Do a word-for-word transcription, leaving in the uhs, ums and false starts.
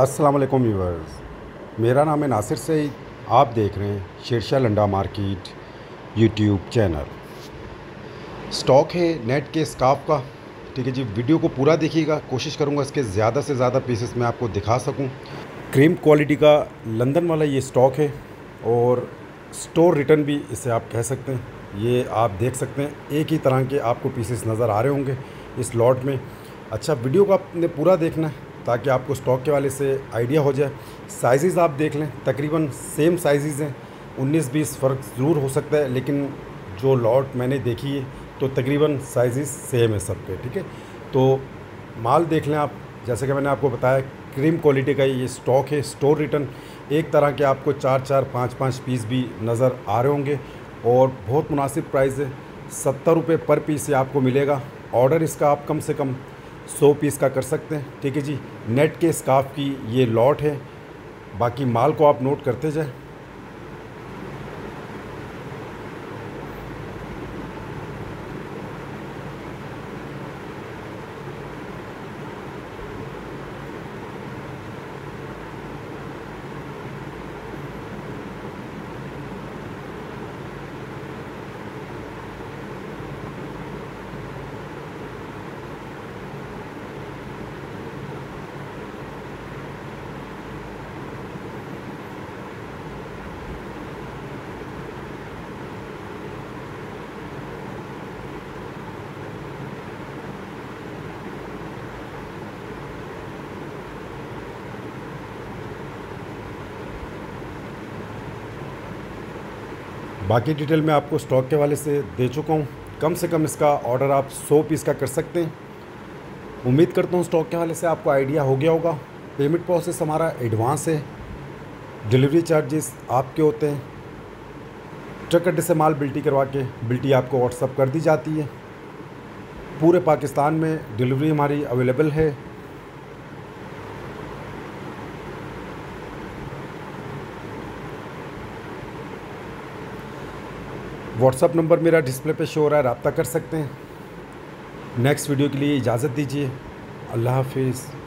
अस्सलाम वालेकुम व्यूअर्स, मेरा नाम है नासिर सईद। आप देख रहे हैं Shershah Landa market YouTube channel. Stock है नेट के स्काफ का, ठीक है जी। वीडियो को पूरा देखिएगा, कोशिश करूंगा इसके ज़्यादा से ज़्यादा पीसेस मैं आपको दिखा सकूं। क्रीम क्वालिटी का लंदन वाला ये स्टॉक है और स्टोर रिटर्न भी इसे आप कह सकते हैं। ये आप देख सकते हैं, एक ही तरह के आपको पीसेस नज़र आ रहे होंगे इस लॉट में। अच्छा, वीडियो को आपने पूरा देखना है ताकि आपको स्टॉक के वाले से आइडिया हो जाए। साइज़ आप देख लें, तकरीबन सेम साइज़ हैं। उन्नीस बीस फ़र्क ज़रूर हो सकता है, लेकिन जो लॉट मैंने देखी है तो तकरीबन साइज़ सेम है सब के, ठीक है। तो माल देख लें आप, जैसे कि मैंने आपको बताया क्रीम क्वालिटी का ये स्टॉक है, स्टोर रिटर्न। एक तरह के आपको चार चार पाँच पाँच पीस भी नज़र आ रहे होंगे और बहुत मुनासिब प्राइस है। सत्तर रुपये पर पीस ये आपको मिलेगा। ऑर्डर इसका आप कम से कम सौ पीस का कर सकते हैं, ठीक है जी। नेट के स्काफ की ये लॉट है, बाकी माल को आप नोट करते जाएं। बाकी डिटेल मैं आपको स्टॉक के वाले से दे चुका हूँ। कम से कम इसका ऑर्डर आप सौ पीस का कर सकते हैं। उम्मीद करता हूँ स्टॉक के वाले से आपको आइडिया हो गया होगा। पेमेंट प्रोसेस हमारा एडवांस है, डिलीवरी चार्जेस आपके होते हैं। ट्रक अड्डे से माल बिल्टी करवा के बिल्टी आपको व्हाट्सअप कर दी जाती है। पूरे पाकिस्तान में डिलीवरी हमारी अवेलेबल है। व्हाट्सअप नंबर मेरा डिस्प्ले पे शो हो रहा है, रब्ता कर सकते हैं। नेक्स्ट वीडियो के लिए इजाज़त दीजिए। अल्लाह हाफिज़।